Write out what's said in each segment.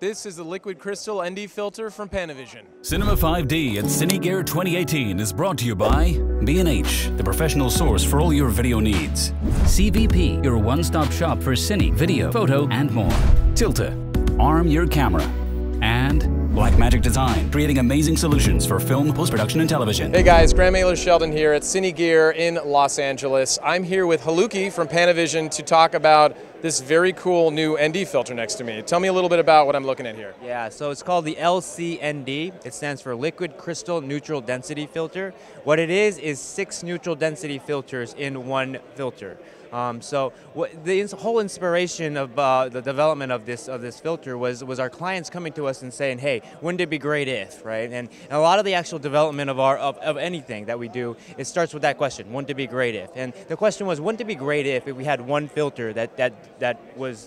This is the Liquid Crystal ND filter from Panavision. Cinema 5D at CineGear 2018 is brought to you by B&H, the professional source for all your video needs. CVP, your one-stop shop for cine, video, photo, and more. Tilta, arm your camera. And Magic Design, creating amazing solutions for film, post-production, and television. Hey guys, Graham Ayler Sheldon here at CineGear in Los Angeles. I'm here with Haluki from Panavision to talk about this very cool new ND filter next to me. Tell me a little bit about what I'm looking at here. Yeah, so it's called the LCND. It stands for Liquid Crystal Neutral Density Filter. What it is 6 neutral density filters in one filter. The whole inspiration of the development of this filter was our clients coming to us and saying, hey, wouldn't it be great if, right? And a lot of the actual development of anything that we do, it starts with that question, wouldn't it be great if? And the question was, wouldn't it be great if we had one filter that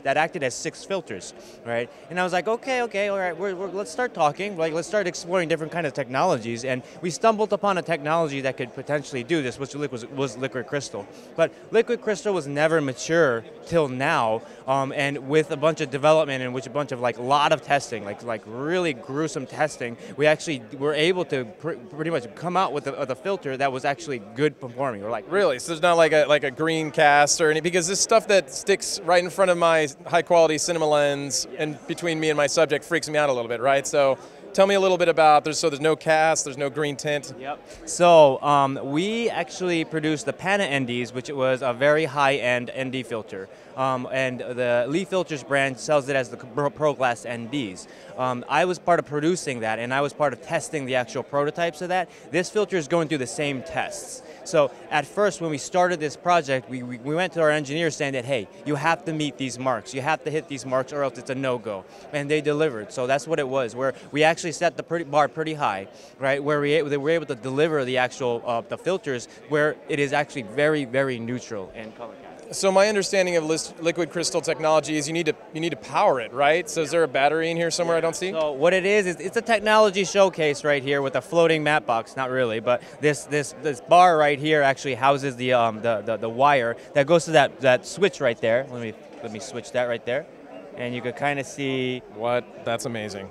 acted as 6 filters, right? And I was like, okay, all right, let's start talking, like let's start exploring different kind of technologies. And we stumbled upon a technology that could potentially do this, which was liquid crystal. But liquid crystal was never mature till now, and with a bunch of development and a lot of testing, really gruesome testing, we actually were able to pretty much come out with a filter that was actually good performing. We're like, really? So there's not like a green cast or any, because this stuff that sticks right in front of my high-quality cinema lens and between me and my subject freaks me out a little bit, right? So tell me a little bit about, there's no cast, there's no green tint. Yep. So we actually produced the Pana NDs, which was a very high-end ND filter. And the Lee Filters brand sells it as the ProGlass NDs. I was part of producing that, and I was part of testing the actual prototypes of that. This filter is going through the same tests. So at first, when we started this project, we went to our engineers saying that, hey, you have to meet these marks. You have to hit these marks or else it's a no-go. And they delivered. So that's what it was, where we actually set the bar pretty high, right? Where we were able to deliver the actual the filters where it is actually very, very neutral and color cast. So my understanding of liquid crystal technology is you need to power it, right? So is there a battery in here somewhere I don't see? So what it is it's a technology showcase right here with a floating mat box. Not really, but this bar right here actually houses the wire that goes to that switch right there. Let me switch that right there, and you could kind of see what. That's amazing.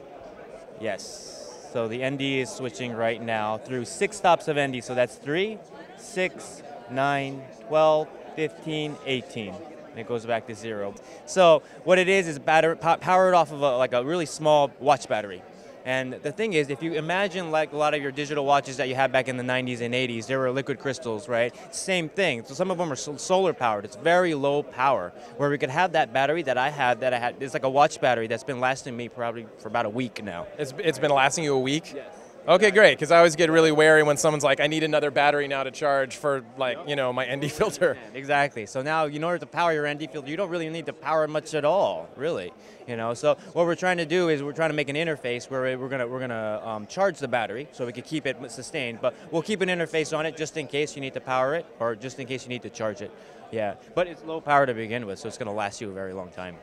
Yes. So the ND is switching right now through 6 stops of ND. So that's 3, 6, 9, 12, 15, 18, and it goes back to 0. So what it is powered off of a really small watch battery. And the thing is, if you imagine like a lot of your digital watches that you had back in the 90s and 80s, there were liquid crystals, right? Same thing. So some of them are solar powered. It's very low power, where we could have that battery that I had. It's like a watch battery that's been lasting me probably for about a week now. It's been lasting you a week? Yes. Okay, great, because I always get really wary when someone's like, I need another battery now to charge for, like, you know, my ND filter. Exactly. So now, in order to power your ND filter, you don't really need to power much at all, really. You know, so what we're trying to do is we're trying to make an interface where we're gonna charge the battery so we can keep it sustained, but we'll keep an interface on it just in case you need to power it or just in case you need to charge it. Yeah, but it's low power to begin with, so it's gonna last you a very long time.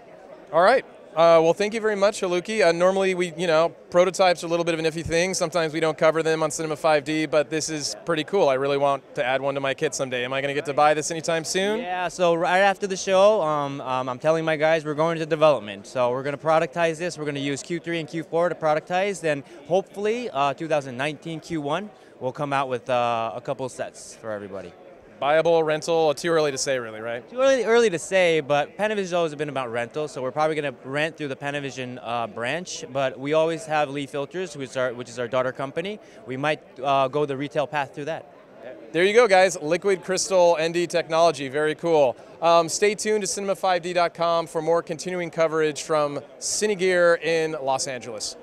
All right. Well, thank you very much, Haluki. Normally, prototypes are a little bit of an iffy thing. Sometimes we don't cover them on Cinema 5D, but this is pretty cool. I really want to add one to my kit someday. Am I going to get to buy this anytime soon? Yeah, so right after the show, I'm telling my guys we're going to development. So we're going to productize this. We're going to use Q3 and Q4 to productize. Then hopefully 2019 Q1 we'll come out with a couple sets for everybody. Buyable, rental, too early to say really, right? Too early to say, but Panavision's always been about rental, so we're probably going to rent through the Panavision branch, but we always have Lee Filters, which is our daughter company. We might go the retail path through that. There you go, guys. Liquid Crystal ND technology. Very cool. Stay tuned to cinema5d.com for more continuing coverage from CineGear in Los Angeles.